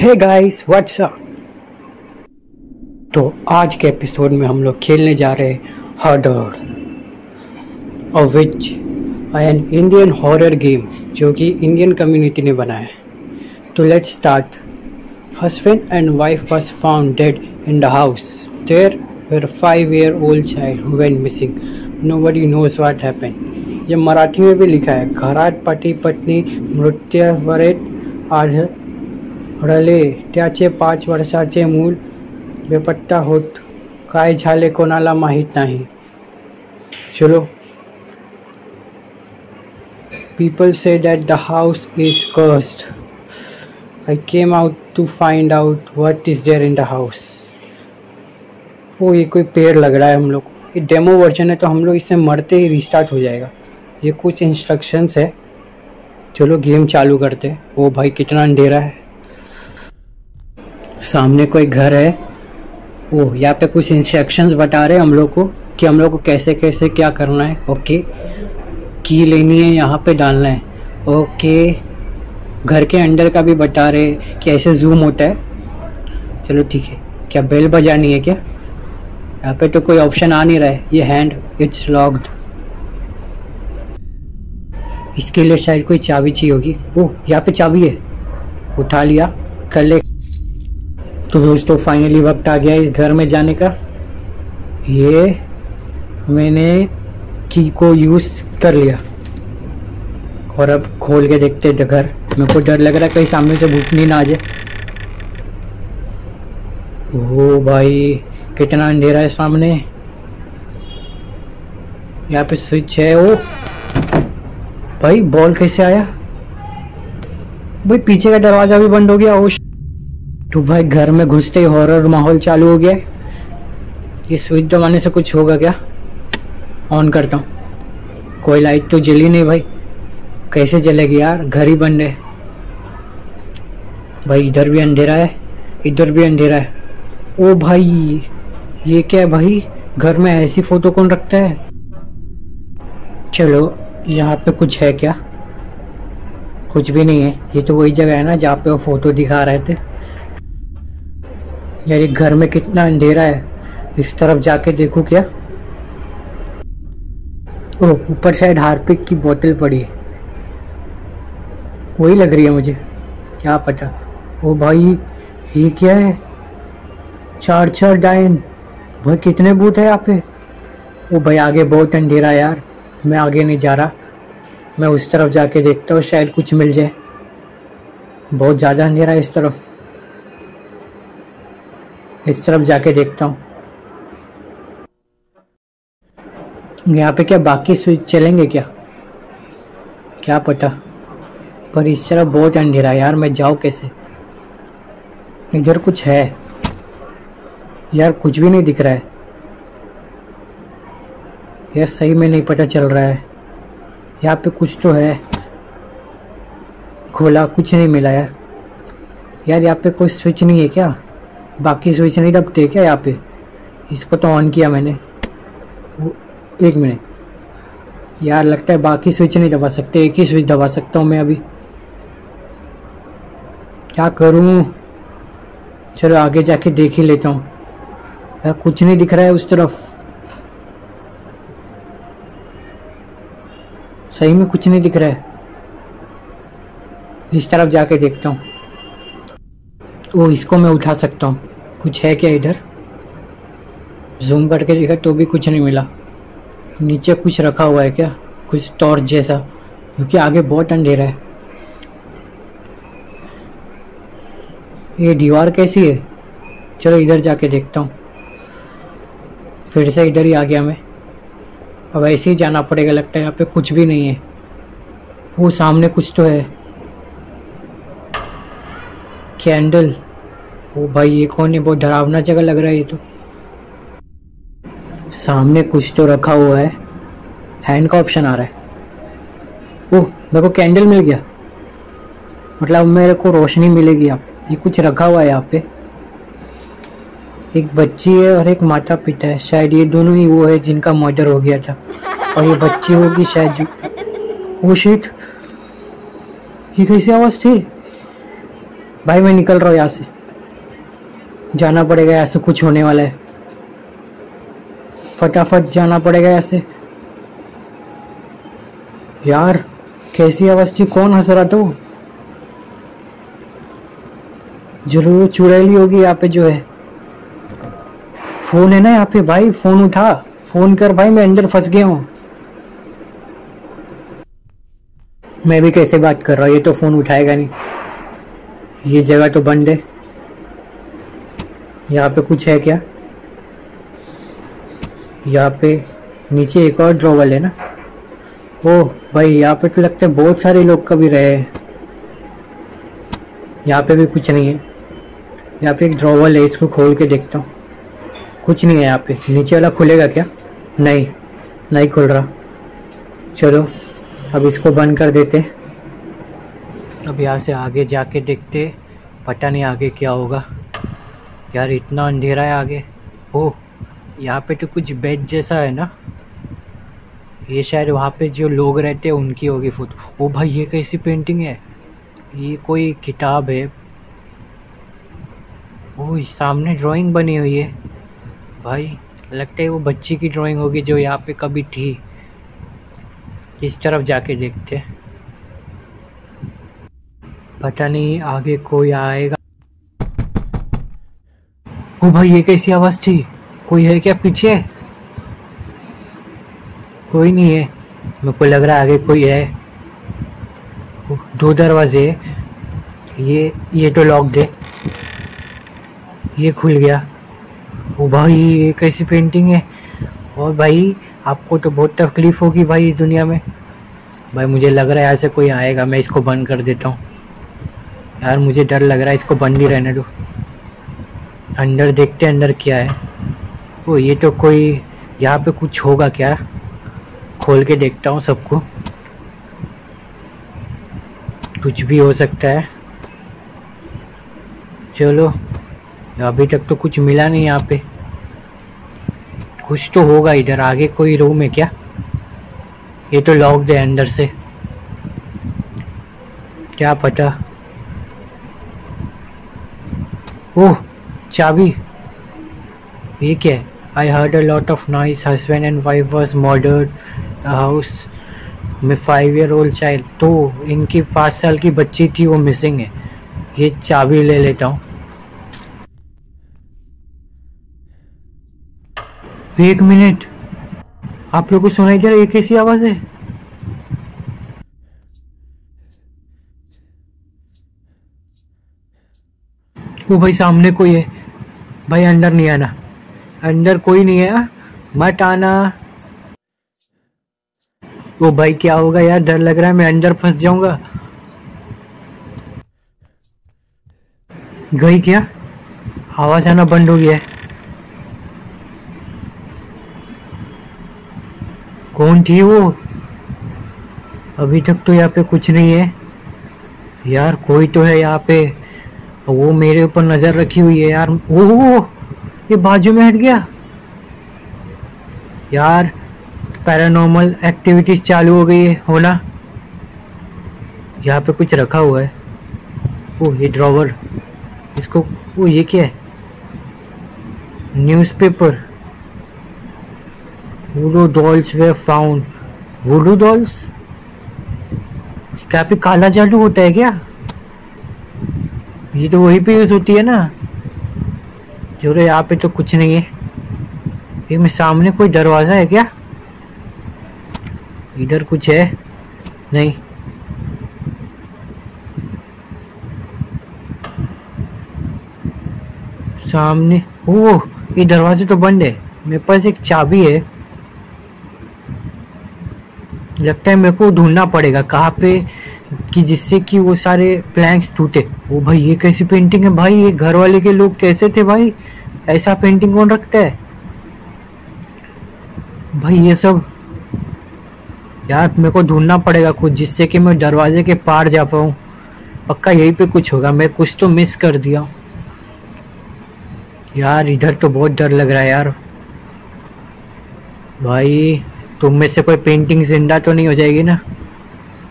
Hey guys what's up. तो आज के एपिसोड में हम लोग खेलने जा रहे हैं हर्डर, और which an Indian horror game जो कि इंडियन कम्युनिटी ने बनाया है। तो let's start. Husband and wife was found dead in the house. There were 5-year-old child who went missing. Nobody knows what happened. ये मराठी में भी लिखा है, घरात पति पत्नी मृत्यूवरेत आढळले, त्याचे 5 वर्षाचे मूल बेपत्ता होत, काय झाले कोणाला माहीत नाही। चलो। People say that the house is cursed. I came out to find out what is there in the house. वो ये कोई पेड़ लग रहा है हम लोग को। ये डेमो वर्जन है तो हम लोग इसमें मरते ही रिस्टार्ट हो जाएगा। ये कुछ इंस्ट्रक्शंस है। चलो गेम चालू करते हैं। वो भाई कितना अंधेरा है। सामने कोई घर है। वो यहाँ पे कुछ इंस्ट्रक्शंस बता रहे हैं हम लोग को कि हम लोग को कैसे कैसे क्या करना है। ओके, की लेनी है, यहाँ पे डालना है। ओके, घर के अंदर का भी बता रहे हैं कि ऐसे जूम होता है। चलो ठीक है। क्या बेल बजानी है क्या? यहाँ पे तो कोई ऑप्शन आ नहीं रहा है। ये हैंड इट्स लॉक्ड। इसके लिए शायद कोई चाबी चाहिए होगी। ओह, यहाँ पे चाबी है, उठा लिया, कर ले। तो दोस्तों फाइनली वक्त आ गया इस घर में जाने का। ये मैंने की को यूज़ कर लिया और अब खोल के देखते हैं घर। मेरे को डर लग रहा है कहीं सामने से भूतनी ना आ जाए। ओह भाई कितना अंधेरा है सामने। यहाँ पे स्विच है। ओ भाई बॉल कैसे आया? भाई पीछे का दरवाज़ा भी बंद हो गया। ओ तो भाई घर में घुसते ही हॉरर माहौल चालू हो गया। ये स्विच दबाने से कुछ होगा क्या? ऑन करता हूँ। कोई लाइट तो जली नहीं भाई। कैसे जलेगी यार, घर ही बंद है। भाई इधर भी अंधेरा है, इधर भी अंधेरा है। ओ भाई ये क्या है भाई, घर में ऐसी फ़ोटो कौन रखता है? चलो यहाँ पे कुछ है क्या? कुछ भी नहीं है। ये तो वही जगह है ना जहाँ पे वो फ़ोटो दिखा रहे थे। यार ये घर में कितना अंधेरा है। इस तरफ जाके देखो क्या। ओह ऊपर शायद हार्पिक की बोतल पड़ी है, वही लग रही है मुझे, क्या पता। ओ भाई ये क्या है? 4-4 डायन। भाई कितने भूत है यहाँ पे। ओ भाई आगे बहुत अंधेरा है यार, मैं आगे नहीं जा रहा। मैं उस तरफ जाके देखता हूँ, शायद कुछ मिल जाए। बहुत ज़्यादा अंधेरा है इस तरफ। इस तरफ जाके देखता हूँ। यहाँ पे क्या बाकी स्विच चलेंगे क्या? क्या पता, पर इस तरफ बहुत अंधेरा यार, मैं जाऊँ कैसे? इधर कुछ है यार, कुछ भी नहीं दिख रहा है यार, सही में नहीं पता चल रहा है। यहाँ पे कुछ तो है, खोला, कुछ नहीं मिला यार। यार यहाँ पे कोई स्विच नहीं है क्या? बाकी स्विच नहीं दबते क्या यहाँ पे? इसको तो ऑन किया मैंने। वो 1 मिनट यार, लगता है बाकी स्विच नहीं दबा सकते, एक ही स्विच दबा सकता हूँ मैं अभी। क्या करूँ? चलो आगे जाके देख ही लेता हूँ। यार कुछ नहीं दिख रहा है उस तरफ, सही में कुछ नहीं दिख रहा है। इस तरफ जाके देखता हूँ। वो इसको मैं उठा सकता हूँ। कुछ है क्या इधर? जूम करके देखा तो भी कुछ नहीं मिला। नीचे कुछ रखा हुआ है क्या, कुछ टॉर्च जैसा, क्योंकि आगे बहुत अंधेरा है। ये दीवार कैसी है? चलो इधर जाके देखता हूँ। फिर से इधर ही आ गया मैं। अब ऐसे ही जाना पड़ेगा लगता है। यहाँ पे कुछ भी नहीं है। वो सामने कुछ तो है, कैंडल। ओ भाई ये कौन है? बहुत डरावना जगह लग रहा है ये तो। सामने कुछ तो रखा हुआ है, हैंड का ऑप्शन आ रहा है। ओह मेरे को कैंडल मिल गया, मतलब मेरे को रोशनी मिलेगी। यहाँ पे ये कुछ रखा हुआ है। यहाँ पे एक बच्ची है और एक माता पिता है, शायद ये दोनों ही वो है जिनका मर्डर हो गया था, और ये बच्ची होगी शायद। ओ शिट, ये कैसी आवाज़ थी? भाई मैं निकल रहा हूँ यहाँ से, जाना पड़ेगा यहाँ से, कुछ होने वाला है, फटाफट जाना पड़ेगा यहाँ से। यार कैसी आवाज थी, कौन हंस रहा था वो? जरूर चुड़ैली होगी यहाँ पे जो है। फोन है ना यहाँ पे भाई, फोन उठा, फोन कर भाई, मैं अंदर फंस गया हूँ। मैं भी कैसे बात कर रहा हूँ, ये तो फोन उठाएगा नहीं। ये जगह तो बंद है, यहाँ पे कुछ है क्या? यहाँ पे नीचे एक और ड्रॉवल है ना। ओ भाई यहाँ पे तो लगता है बहुत सारे लोग कभी रहे हैं। यहाँ पे भी कुछ नहीं है। यहाँ पे एक ड्रॉवल है, इसको खोल के देखता हूँ। कुछ नहीं है यहाँ पे। नीचे वाला खुलेगा क्या? नहीं नहीं खुल रहा। चलो अब इसको बंद कर देते। अब यहाँ से आगे जाके देखते, पता नहीं आगे क्या होगा। यार इतना अंधेरा है आगे। ओह यहाँ पे तो कुछ बेड जैसा है ना, ये शायद वहाँ पे जो लोग रहते हैं उनकी होगी फोटो। ओ भाई ये कैसी पेंटिंग है? ये कोई किताब है। ओह सामने ड्राइंग बनी हुई है। भाई लगता है वो बच्ची की ड्राइंग होगी जो यहाँ पे कभी थी। इस तरफ जाके देखते, पता नहीं आगे कोई आएगा। ओ भाई ये कैसी आवाज़ थी? कोई है क्या पीछे? कोई नहीं है, मेरे को लग रहा है आगे कोई है। दो दरवाजे, ये तो लॉक्ड है, ये खुल गया। ओ भाई ये कैसी पेंटिंग है? और भाई आपको तो बहुत तकलीफ़ होगी भाई इस दुनिया में। भाई मुझे लग रहा है यहाँ से कोई आएगा, मैं इसको बंद कर देता हूँ। यार मुझे डर लग रहा है, इसको बंद ही रहने दो। अंदर देखते हैं अंदर क्या है। ओ ये तो कोई, यहाँ पे कुछ होगा क्या? खोल के देखता हूँ सबको, कुछ भी हो सकता है। चलो अभी तक तो कुछ मिला नहीं यहाँ पे, कुछ तो होगा इधर। आगे कोई रूम है क्या? ये तो लॉक्ड है अंदर से, क्या पता। ओह चाबी, ये क्या है? I heard a lot of noise, husband and wife was murdered, the house में 5 ईयर ओल्ड चाइल्ड। तो इनकी 5 साल की बच्ची थी, वो मिसिंग है। ये चाबी ले लेता हूँ। 1 मिनट, आप लोगों को सुनाई दे रहा है? ये कैसी आवाज है? ओ भाई सामने कोई है। भाई अंदर नहीं आना, अंदर कोई नहीं है, मत आना। ओ भाई क्या होगा यार, डर लग रहा है, मैं अंदर फंस जाऊंगा। गई क्या? आवाज आना बंद हो गया है। कौन थी वो? अभी तक तो यहाँ पे कुछ नहीं है। यार कोई तो है यहाँ पे, वो मेरे ऊपर नज़र रखी हुई है यार। वो ये बाजू में हट गया। यार पैरानॉर्मल एक्टिविटीज़ चालू हो गई है होना। यहाँ पे कुछ रखा हुआ है। ओ ये ड्रॉवर, इसको, वो ये क्या है? न्यूज़पेपर। वुडू डॉल्स वे फाउंड। Voodoo dolls? क्या पे काला जादू होता है क्या? ये तो वहीं पे यूज होती है ना। जो रे यहाँ पे तो कुछ नहीं है। ये मेरे सामने कोई दरवाज़ा है क्या? इधर कुछ है नहीं। सामने, ओह ये दरवाजे तो बंद है। मेरे पास एक चाबी है, लगता है मेरे को ढूंढना पड़ेगा कहाँ पे, कि जिससे कि वो सारे प्लैंक्स टूटे। वो भाई ये कैसी पेंटिंग है भाई? ये घर वाले के लोग कैसे थे भाई, ऐसा पेंटिंग कौन रखता है भाई ये सब? यार मेरे को ढूंढना पड़ेगा कुछ, जिससे कि मैं दरवाजे के पार जा पाऊँ। पक्का यहीं पे कुछ होगा, मैं कुछ तो मिस कर दिया हूँ। यार इधर तो बहुत डर लग रहा है यार। भाई तुम में से कोई पेंटिंग जिंदा तो नहीं हो जाएगी ना?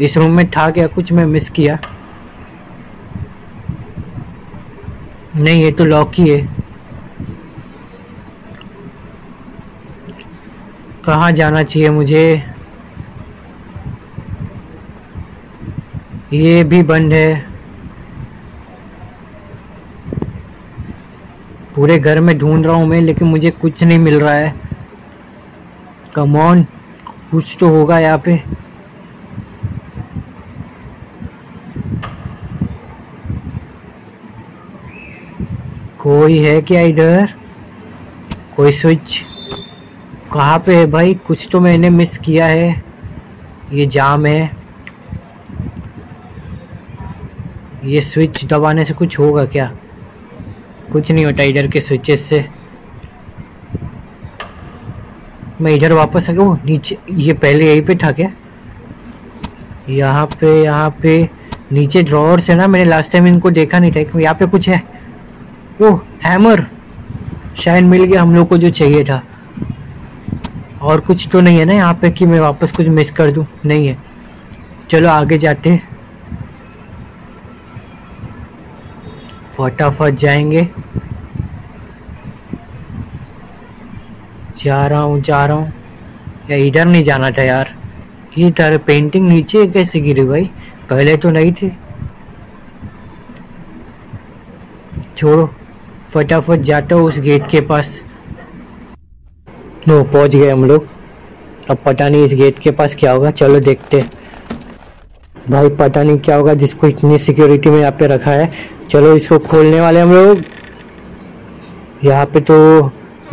इस रूम में था क्या कुछ मैं मिस किया? नहीं, ये तो लॉक ही है। कहाँ जाना चाहिए मुझे? ये भी बंद है। पूरे घर में ढूंढ रहा हूँ मैं, लेकिन मुझे कुछ नहीं मिल रहा है। कम ऑन, कुछ तो होगा यहाँ पे। कोई है क्या इधर? कोई स्विच कहाँ पे है भाई? कुछ तो मैंने मिस किया है। ये जाम है। ये स्विच दबाने से कुछ होगा क्या? कुछ नहीं होता इधर के स्विचेस से। मैं इधर वापस आ गया नीचे। ये पहले यहीं पे था क्या? यहाँ पे नीचे ड्रॉअर से ना, मैंने लास्ट टाइम इनको देखा नहीं था। यहाँ पे कुछ है। ओह, हैमर शायद मिल गया हम लोग को जो चाहिए था। और कुछ तो नहीं है ना यहाँ पे कि मैं वापस कुछ मिस कर दूँ? नहीं है। चलो आगे जाते हैं, फटाफट जाएंगे। जा रहा हूँ। या इधर नहीं जाना था यार। ये तरह पेंटिंग नीचे कैसे गिरी भाई? पहले तो नहीं थी। छोड़ो, फटाफट जाता हूँ उस गेट के पास। वो पहुँच गए हम लोग। अब पता नहीं इस गेट के पास क्या होगा, चलो देखते हैं। भाई पता नहीं क्या होगा जिसको इतनी सिक्योरिटी में यहाँ पे रखा है। चलो इसको खोलने वाले हम लोग। यहाँ पे तो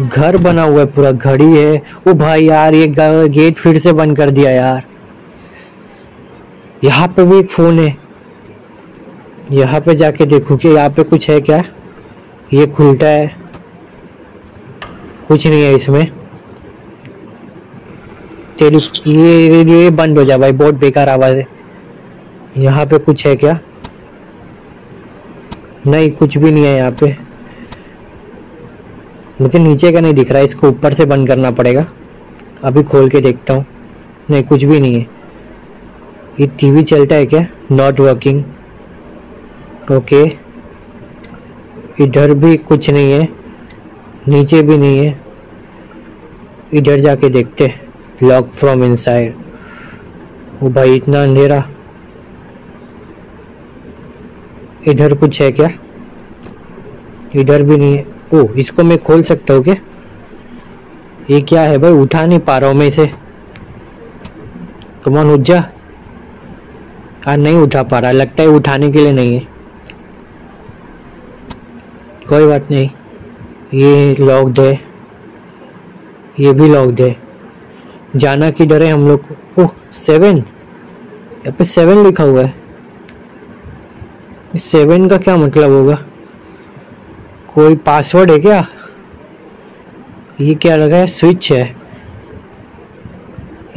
घर बना हुआ है, पूरा घड़ी है। ओ भाई यार, ये गेट फिर से बंद कर दिया यार। यहाँ पे भी एक फ़ोन है। यहाँ पे जाके देखो कि यहाँ पे कुछ है क्या। ये खुलता है, कुछ नहीं है इसमें। तेरी ये बंद हो जा भाई, बहुत बेकार आवाज़ है। यहाँ पे कुछ है क्या? नहीं, कुछ भी नहीं है यहाँ पे। मुझे नीचे का नहीं दिख रहा, इसको ऊपर से बंद करना पड़ेगा। अभी खोल के देखता हूँ। नहीं, कुछ भी नहीं है। ये टीवी चलता है क्या? Not working. ओके, इधर भी कुछ नहीं है, नीचे भी नहीं है। इधर जाके देखते, लॉक फ्रॉम इनसाइड। वो भाई इतना अंधेरा। इधर कुछ है क्या? इधर भी नहीं है। ओह, इसको मैं खोल सकता हूँ क्या? ये क्या है भाई? उठा नहीं पा रहा हूँ मैं इसे। कम ऑन, उठ जा। हाँ, नहीं उठा पा रहा, लगता है उठाने के लिए नहीं है। कोई बात नहीं, ये लॉक्ड है, ये भी लॉक्ड है। जाना किधर है हम लोग को? ओह, 7 यहाँ पे 7 लिखा हुआ है। 7 का क्या मतलब होगा? कोई पासवर्ड है क्या? ये क्या लगा है? स्विच है।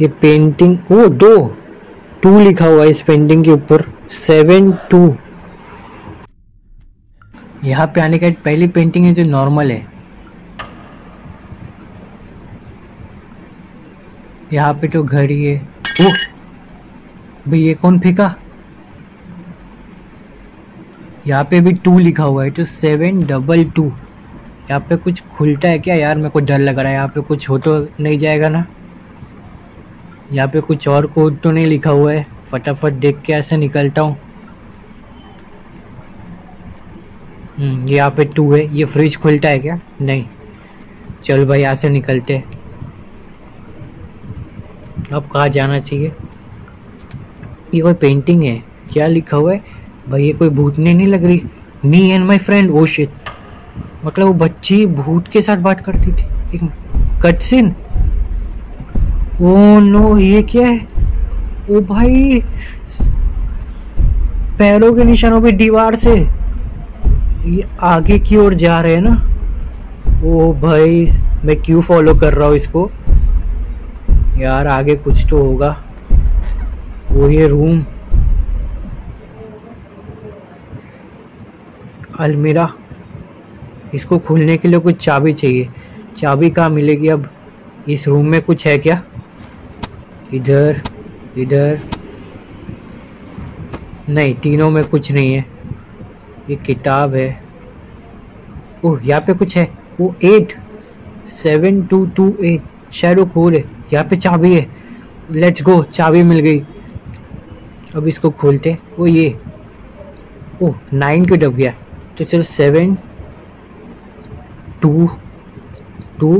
ये पेंटिंग, वो 2 लिखा हुआ है इस पेंटिंग के ऊपर। 7-2। यहाँ पे आने का पहली पेंटिंग है जो नॉर्मल है। यहाँ पे तो घड़ी है। ओह भाई, ये कौन फेंका? यहाँ पे भी 2 लिखा हुआ है, तो 7-2। यहाँ पे कुछ खुलता है क्या यार? मेरे को डर लग रहा है। यहाँ पे कुछ हो तो नहीं जाएगा ना? यहाँ पे कुछ और कोड तो नहीं लिखा हुआ है। फटाफट देख के ऐसे निकलता हूँ। यहाँ पे 2 है। ये फ्रिज खुलता है क्या? नहीं। चल भाई, यहाँ से निकलते। अब कहाँ जाना चाहिए? ये कोई पेंटिंग है, क्या लिखा हुआ है भाई? ये कोई भूतनी नहीं लग रही। Me and my friend. Oh shit, मतलब वो बच्ची भूत के साथ बात करती थी। एक कटसीन। ओ नो, ये क्या है? ओ भाई, पैरों के निशानों पे दीवार से ये आगे की ओर जा रहे हैं ना। ओ भाई, मैं क्यों फॉलो कर रहा हूँ इसको यार? आगे कुछ तो होगा। वो ये रूम, अलमीरा, इसको खोलने के लिए कुछ चाबी चाहिए। चाबी कहाँ मिलेगी अब? इस रूम में कुछ है क्या? इधर नहीं, तीनों में कुछ नहीं है। ये किताब है। ओह यहाँ पे कुछ है, वो 8 7228 शैडो खोल है, यहाँ पे चाबी है। लेट्स गो, चाबी मिल गई। अब इसको खोलते, वो ये ओह 9 के दब गया, तो चलो 7 2 2,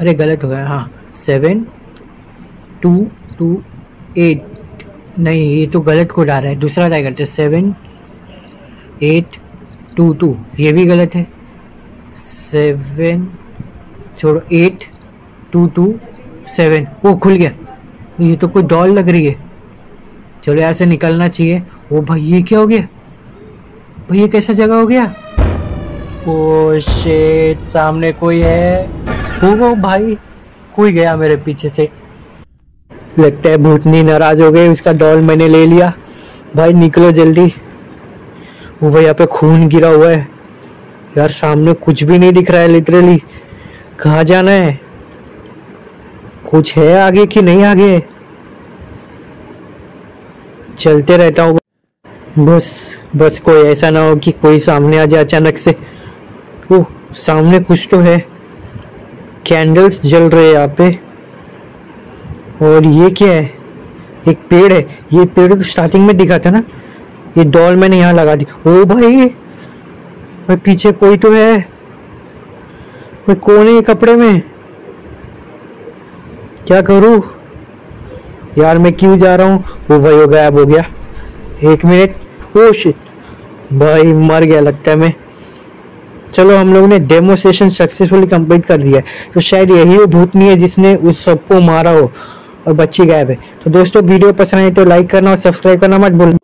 अरे गलत हो गया, हाँ 7 2 2 8, नहीं ये तो गलत कोड आ रहा है, दूसरा ट्राई करते हैं। 7 8 2 2, ये भी गलत है, 8 2 2 7, वो खुल गया। ये तो कोई डॉल लग रही है, चलो यहाँ से निकलना चाहिए। ओ भाई ये क्या हो गया भाई, ये कैसा जगह हो गया। ओ शिट, सामने कोई है। वो भाई कोई गया मेरे पीछे से, लगता है भूतनी नाराज हो गई, उसका डॉल मैंने ले लिया। भाई निकलो जल्दी। वो भाई यहाँ पे खून गिरा हुआ है यार, सामने कुछ भी नहीं दिख रहा है लिटरली। कहाँ जाना है, कुछ है आगे कि नहीं, आगे चलते रहता हूँ बस बस, कोई ऐसा ना हो कि कोई सामने आ जाए अचानक से। वो सामने कुछ तो है, कैंडल्स जल रहे हैं यहाँ पे। और ये क्या है, एक पेड़ है, ये पेड़ तो स्टार्टिंग में दिखा था ना, ये डॉल मैंने यहाँ लगा दी। ओ भाई भाई पीछे कोई तो है, कोई कौन है कपड़े में, क्या करूँ यार, मैं क्यों जा रहा हूँ। वो भाई हो गया, अब हो गया, एक मिनट। ओ शिट भाई मर गया लगता है मैं। चलो हम लोग ने डेमो सेशन सक्सेसफुली कंप्लीट कर दिया है, तो शायद यही वो भूतनी है जिसने उस सबको मारा हो और बच्ची गायब है। तो दोस्तों वीडियो पसंद आए तो लाइक करना और सब्सक्राइब करना मत भूलना।